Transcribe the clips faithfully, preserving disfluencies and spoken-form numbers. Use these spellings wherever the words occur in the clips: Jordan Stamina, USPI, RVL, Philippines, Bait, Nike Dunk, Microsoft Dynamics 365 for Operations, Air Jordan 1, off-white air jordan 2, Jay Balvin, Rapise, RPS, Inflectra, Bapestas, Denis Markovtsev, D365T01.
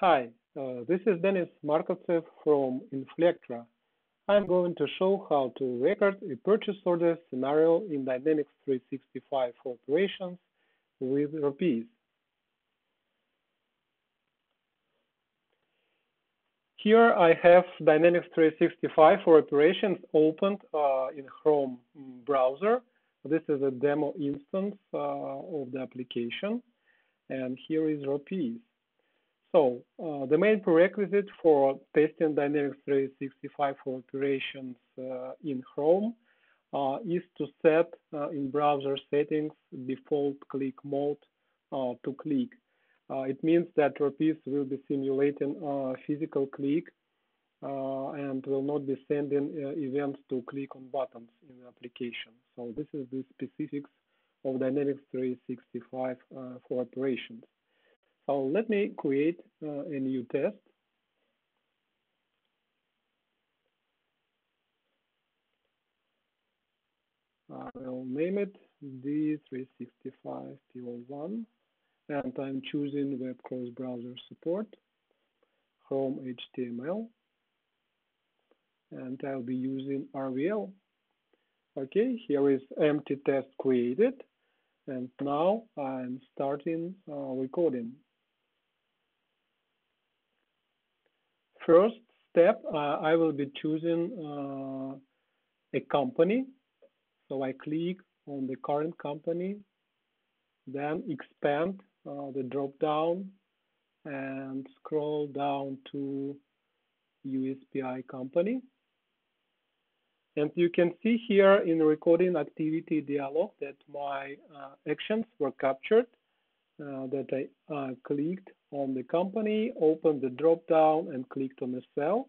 Hi, uh, this is Denis Markovtsev from Inflectra. I'm going to show how to record a purchase order scenario in Dynamics three sixty-five for Operations with Rapise. Here I have Dynamics three sixty-five for Operations opened uh, in Chrome browser. This is a demo instance uh, of the application, and here is Rapise. So uh, the main prerequisite for testing Dynamics three sixty-five for Operations uh, in Chrome uh, is to set uh, in browser settings default click mode uh, to click. Uh, it means that Rapise will be simulating a uh, physical click uh, and will not be sending uh, events to click on buttons in the application. So this is the specifics of Dynamics three sixty-five uh, for Operations. So let me create uh, a new test. I will name it D three sixty-five T zero one, and I'm choosing web cross-browser support, Chrome H T M L, and I'll be using R V L. Okay, here is empty test created, and now I'm starting uh, recording. First step, uh, I will be choosing uh, a company. So I click on the current company, then expand uh, the drop-down and scroll down to U S P I company. And you can see here in the recording activity dialog that my uh, actions were captured, uh, that I uh, clicked on the company, opened the drop-down, and clicked on the cell.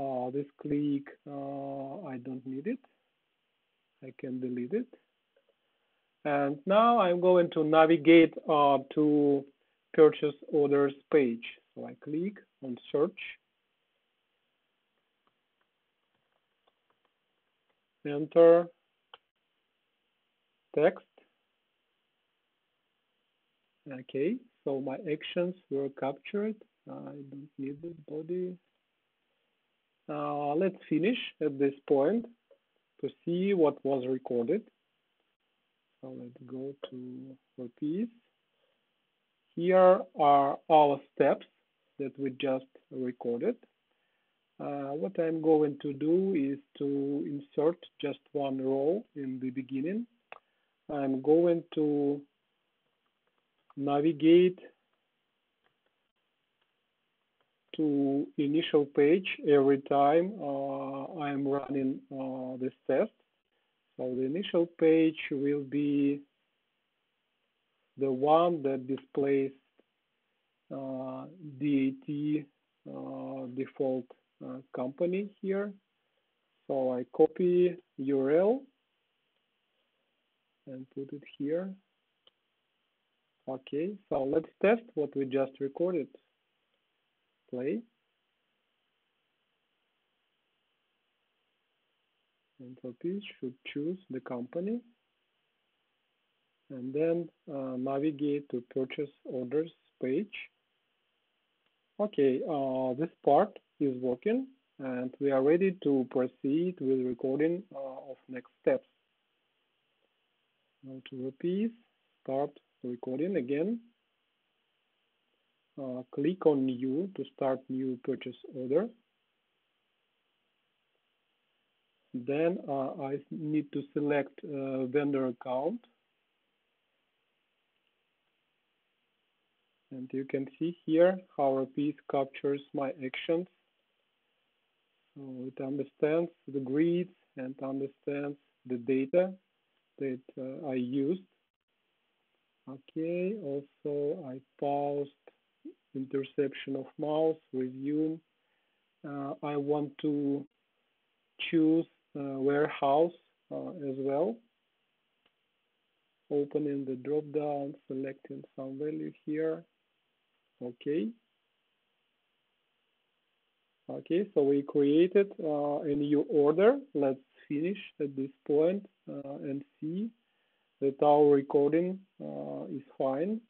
Uh, this click, uh, I don't need it. I can delete it. And now I'm going to navigate uh, to purchase orders page. So I click on search. Enter text. Okay. So my actions were captured. I don't need the body. Uh, let's finish at this point to see what was recorded. So let's go to Rapise. Here are our steps that we just recorded. Uh, what I'm going to do is to insert just one row in the beginning. I'm going to navigate to initial page every time uh, I'm running uh, this test. So the initial page will be the one that displays uh, D A T uh, default uh, company here. So I copy U R L and put it here. Okay, so let's test what we just recorded. Play. And Rapise should choose the company. And then uh, navigate to purchase orders page. Okay, uh, this part is working, and we are ready to proceed with recording uh, of next steps. Now to Rapise, start recording again. Uh, click on new to start new purchase order. Then uh, I need to select uh, vendor account. And you can see here how Rapise captures my actions. So it understands the grids and understands the data that uh, I used. Okay, also I paused interception of mouse, resume. Uh, I want to choose uh, warehouse uh, as well. Opening the drop-down, selecting some value here. Okay. Okay, so we created uh, a new order. Let's finish at this point uh, and see that our recording uh, is fine.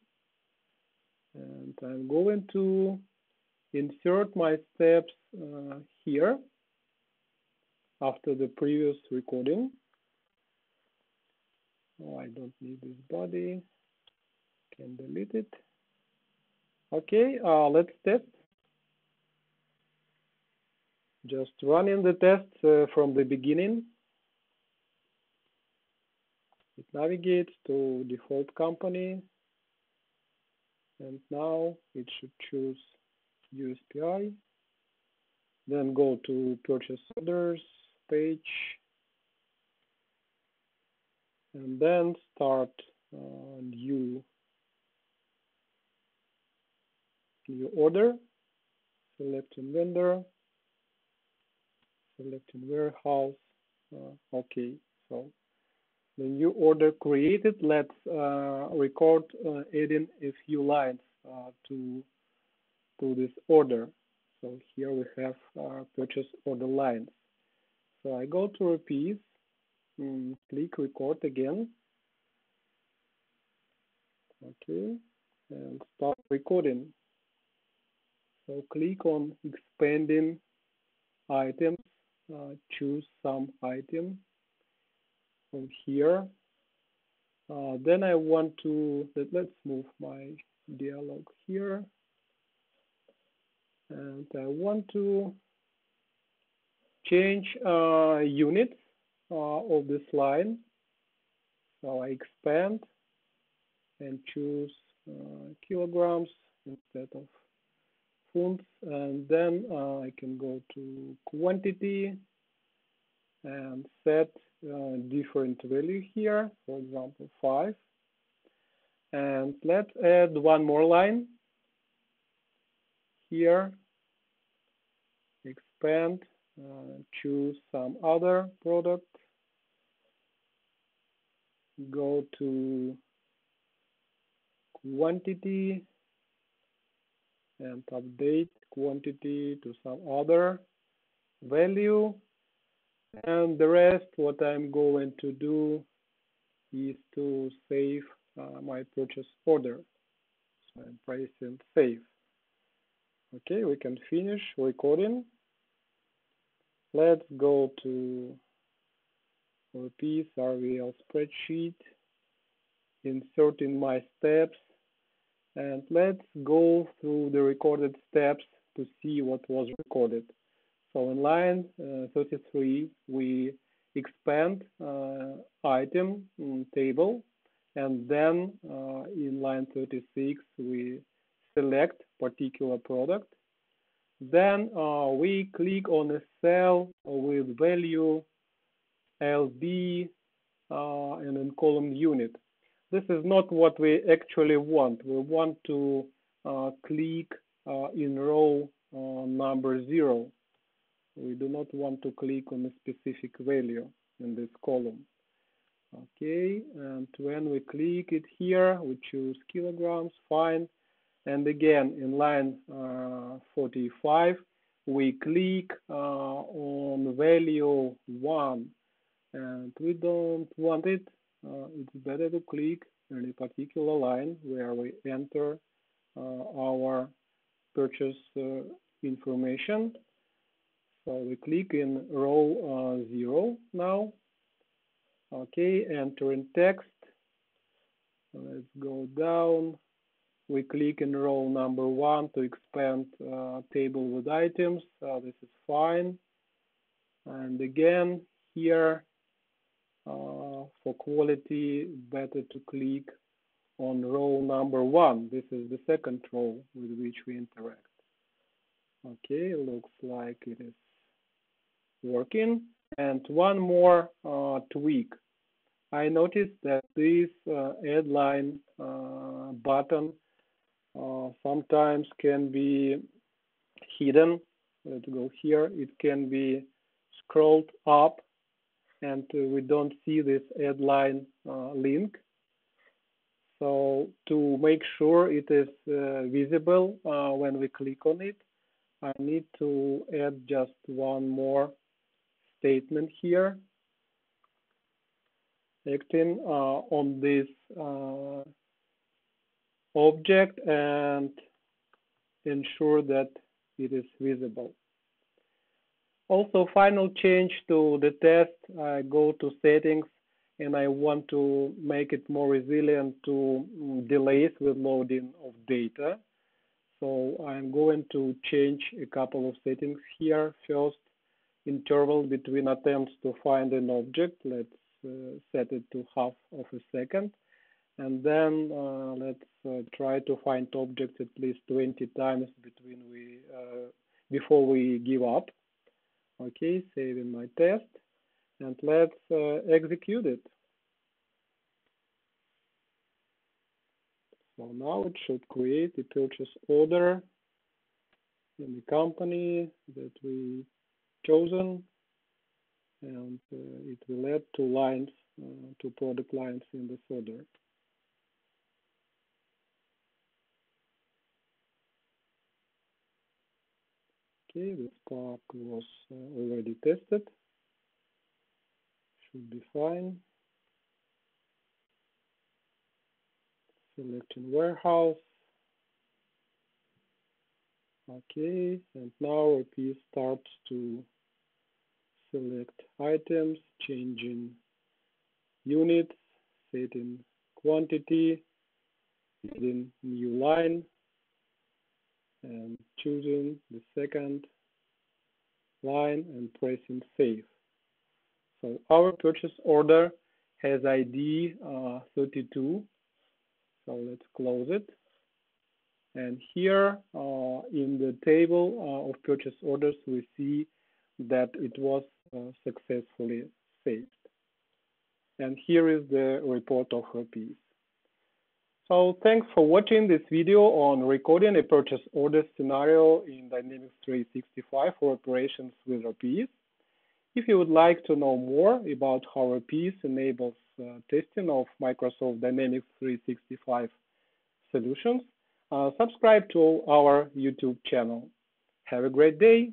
And I'm going to insert my steps uh, here after the previous recording. Oh, I don't need this body. Can delete it. Okay, uh, let's test. Just running the test uh, from the beginning. It navigates to default company. And now it should choose U S P I. Then go to purchase orders page. And then start uh, new, new order. Selecting vendor. Selecting warehouse. Uh, okay, so the new order created. Let's uh, record uh, adding a few lines uh, to to this order. So here we have uh, purchase order lines. So I go to Rapise, mm, click record again. Okay, and start recording. So click on expanding items. Uh, choose some item from here. Uh, then I want to let, let's move my dialog here, and I want to change uh, units uh, of this line. So I expand and choose uh, kilograms instead of funds, and then uh, I can go to quantity and set uh, different value here, for example five, and let's add one more line here. Expand, uh, choose some other product, go to quantity and update quantity to some other value. And the rest, what I'm going to do is to save uh, my purchase order. So I'm pressing save. Okay, we can finish recording. Let's go to Rapise R V L spreadsheet, inserting my steps. And let's go through the recorded steps to see what was recorded. So in line uh, thirty-three, we expand uh, item table, and then uh, in line thirty-six, we select particular product. Then uh, we click on a cell with value L B uh, and in column unit. This is not what we actually want. We want to uh, click uh, in row uh, number zero. We do not want to click on a specific value in this column. Okay, and when we click it here, we choose kilograms, fine. And again, in line uh, forty-five, we click uh, on value one, and we don't want it. Uh, it's better to click on a particular line where we enter uh, our purchase uh, information. So we click in row uh, zero now. Okay, entering text. Let's go down. We click in row number one to expand uh, table with items. Uh, this is fine. And again, here. Uh, for quality, better to click on row number one. This is the second row with which we interact. Okay, looks like it is working. And one more uh, tweak. I noticed that this uh, add line uh, button uh, sometimes can be hidden. Let's go here. It can be scrolled up, and uh, we don't see this add line uh, link. So to make sure it is uh, visible uh, when we click on it, I need to add just one more statement here. Acting uh, on this uh, object and ensure that it is visible. Also, final change to the test, I go to settings and I want to make it more resilient to delays with loading of data. So I'm going to change a couple of settings here. First, interval between attempts to find an object. Let's uh, set it to half of a second. And then uh, let's uh, try to find objects at least twenty times between we uh, before we give up. Okay, saving my test. And let's uh, execute it. So now it should create a purchase order in the company that we chosen, and uh, it will add two lines, uh, two product lines in this order. Okay, this part was uh, already tested. Should be fine. Selecting warehouse. Okay, and now R P S starts to select items, changing units, setting quantity, setting new line, and choosing the second line and pressing save. So our purchase order has I D uh, thirty-two. So let's close it. And here uh, in the table uh, of purchase orders, we see that it was uh, successfully saved. And here is the report of R P S. So thanks for watching this video on recording a purchase order scenario in Dynamics three sixty-five for operations with R P S. If you would like to know more about how R P S enables uh, testing of Microsoft Dynamics three sixty-five solutions, uh, subscribe to our YouTube channel. Have a great day.